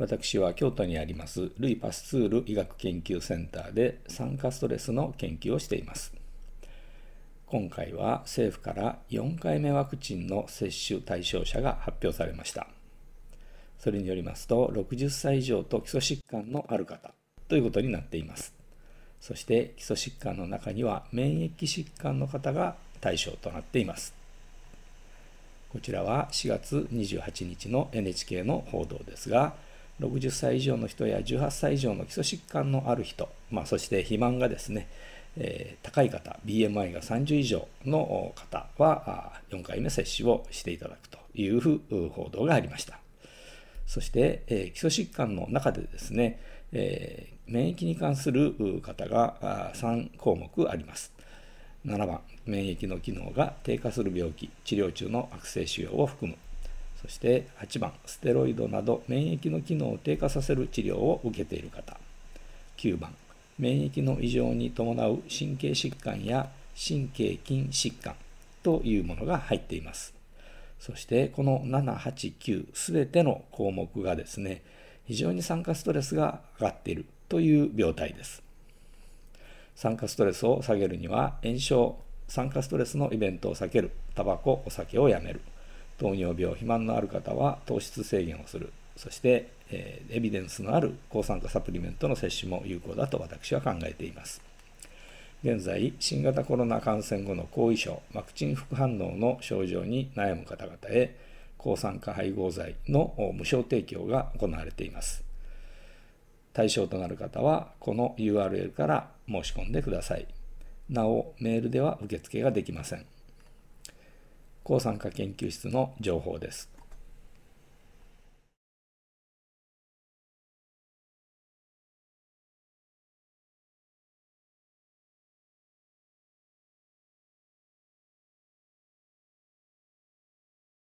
私は京都にありますルイ・パスツール医学研究センターで酸化ストレスの研究をしています。今回は政府から4回目ワクチンの接種対象者が発表されました。それによりますと、60歳以上と基礎疾患のある方ということになっています。そして基礎疾患の中には免疫疾患の方が対象となっています。こちらは4月28日の NHK の報道ですが、60歳以上の人や18歳以上の基礎疾患のある人、そして肥満がですね、高い方、BMI が30以上の方は4回目接種をしていただくという報道がありました。そして、基礎疾患の中でですね、免疫に関する方が3項目あります。7番、免疫の機能が低下する病気、治療中の悪性腫瘍を含む。そして8番、ステロイドなど免疫の機能を低下させる治療を受けている方。9番、免疫の異常に伴う神経疾患や神経筋疾患というものが入っています。そしてこの7、8、9すべての項目がですね、非常に酸化ストレスが上がっているという病態です。酸化ストレスを下げるには炎症、酸化ストレスのイベントを避ける、タバコ、お酒をやめる。糖尿病、肥満のある方は糖質制限をする。そして、エビデンスのある抗酸化サプリメントの摂取も有効だと私は考えています。現在、新型コロナ感染後の後遺症、ワクチン副反応の症状に悩む方々へ、抗酸化配合剤の無償提供が行われています。対象となる方は、この URL から申し込んでください。なお、メールでは受付ができません。抗酸化研究室の情報です。